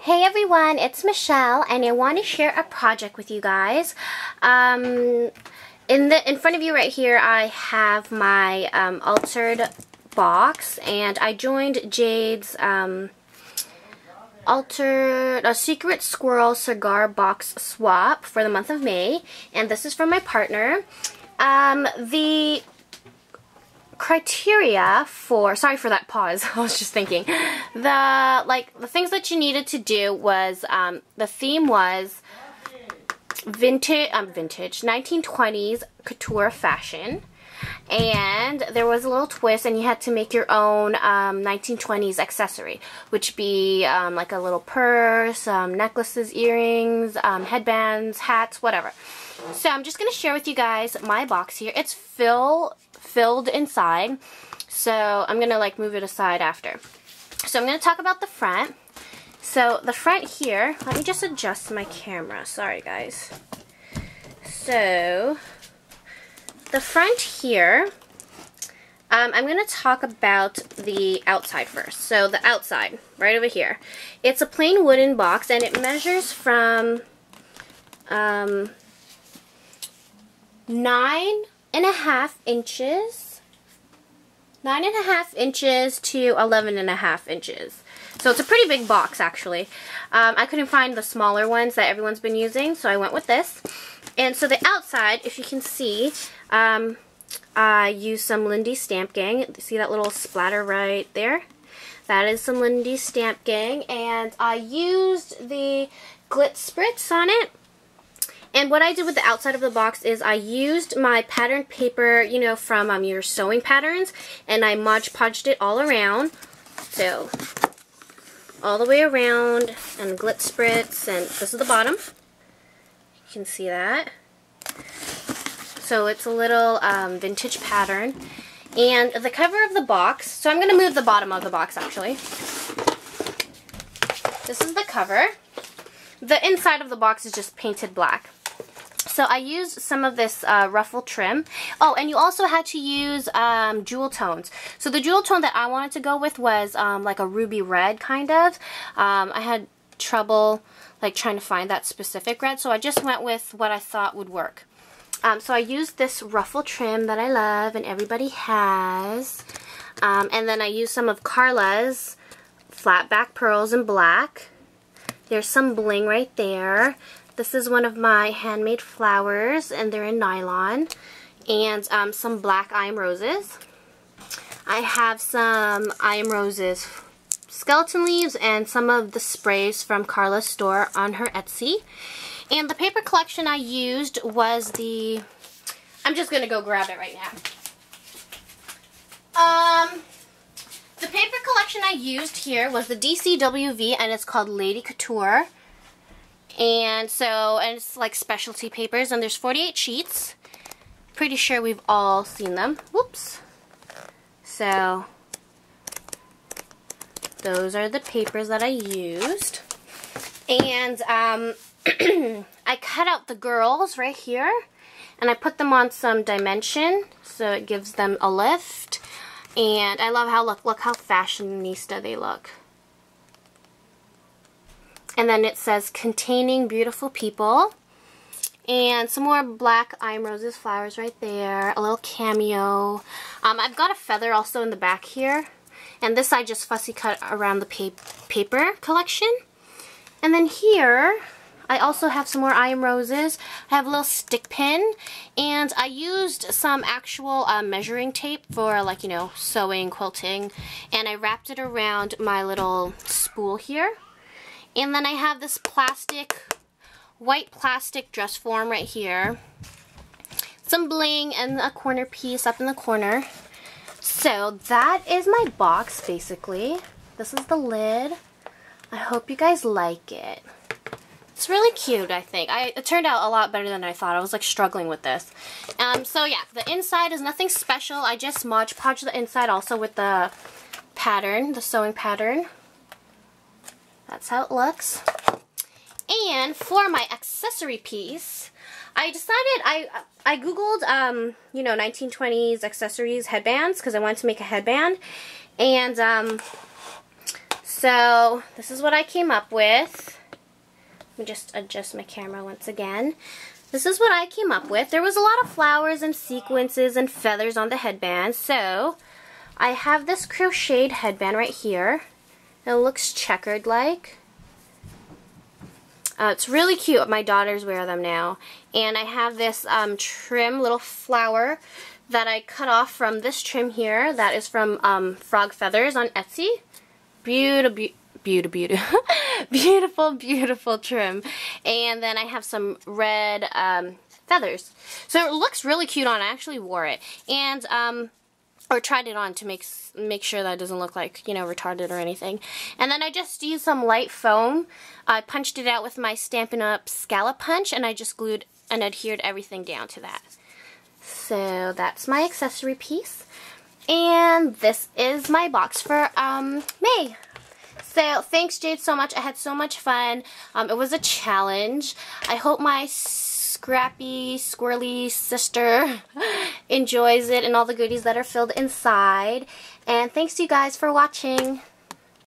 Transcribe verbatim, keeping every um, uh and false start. Hey everyone, it's Michelle, and I want to share a project with you guys. Um, in the in front of you right here, I have my um, altered box, and I joined Jade's um, altered a Secret Squirrel Cigar Box Swap for the month of May, and this is from my partner. Um, the criteria for, sorry for that pause, I was just thinking, the, like, the things that you needed to do was, um, the theme was vintage, um, vintage, nineteen twenties couture fashion, and there was a little twist, and you had to make your own, um, nineteen twenties accessory, which be, um, like a little purse, um, necklaces, earrings, um, headbands, hats, whatever. So I'm just going to share with you guys my box here. It's fill, filled inside, so I'm going to like move it aside after. So I'm going to talk about the front. So the front here, let me just adjust my camera. Sorry guys. So the front here, um, I'm going to talk about the outside first. So the outside, right over here. It's a plain wooden box, and it measures from... Um, nine and a half inches nine and a half inches to eleven and a half inches, so it's a pretty big box actually. um, I couldn't find the smaller ones that everyone's been using, so I went with this. And so the outside, if you can see, um, I used some Lindy Stamp Gang. See that little splatter right there? That is some Lindy Stamp Gang, and I used the Glit Spritz on it. And what I did with the outside of the box is I used my pattern paper, you know, from um, your sewing patterns, and I Mod Podged it all around. So, all the way around, and Glit Spritz, and this is the bottom. You can see that. So it's a little um, vintage pattern. And the cover of the box, so I'm going to move the bottom of the box actually. This is the cover. The inside of the box is just painted black. So I used some of this uh, ruffle trim. Oh, and you also had to use um, jewel tones. So the jewel tone that I wanted to go with was um, like a ruby red kind of. Um, I had trouble like trying to find that specific red, so I just went with what I thought would work. Um, so I used this ruffle trim that I love and everybody has. Um, and then I used some of Carla's flat back pearls in black. There's some bling right there. This is one of my handmade flowers, and they're in nylon. And um, some black I Am Roses. I have some I Am Roses skeleton leaves and some of the sprays from Carla's store on her Etsy. And the paper collection I used was the... I'm just going to go grab it right now. Um... The paper collection I used here was the D C W V, and it's called Lady Couture. And so, and it's like specialty papers, and there's forty-eight sheets. Pretty sure we've all seen them. Whoops. So, those are the papers that I used. And um, I cut out the girls right here, and I put them on some dimension, so it gives them a lift. And I love how, look, look how fashionista they look. And then it says, containing beautiful people. And some more black I Am Roses flowers right there. A little cameo. Um, I've got a feather also in the back here. And this I just fussy cut around the pa- paper collection. And then here... I also have some more I Am Roses. I have a little stick pin, and I used some actual uh, measuring tape for, like, you know, sewing, quilting, and I wrapped it around my little spool here. And then I have this plastic, white plastic dress form right here. Some bling and a corner piece up in the corner. So that is my box, basically. This is the lid. I hope you guys like it. It's really cute, I think. I, it turned out a lot better than I thought. I was like struggling with this. Um, so yeah, the inside is nothing special. I just Mod Podged the inside also with the pattern, the sewing pattern. That's how it looks. And for my accessory piece, I decided, I I Googled, um, you know, nineteen twenties accessories headbands, because I wanted to make a headband. And um, So this is what I came up with. Let me just adjust my camera once again. This is what I came up with. There was a lot of flowers and sequences and feathers on the headband. So I have this crocheted headband right here. It looks checkered like. Uh, it's really cute. My daughters wear them now. And I have this um, trim little flower that I cut off from this trim here. That is from um, Frog Feathers on Etsy. Beautiful, be beautiful, beautiful, beautiful, beautiful trim. And then I have some red um, feathers. So it looks really cute on. I actually wore it. And... Um, or tried it on to make make sure that it doesn't look like, you know, retarded or anything. And then I just used some light foam. I punched it out with my Stampin' Up scallop punch, and I just glued and adhered everything down to that. So that's my accessory piece. And this is my box for um, May. So thanks, Jade, so much. I had so much fun. Um, it was a challenge. I hope my scrappy, squirrely sister enjoys it and all the goodies that are filled inside. And thanks to you guys for watching.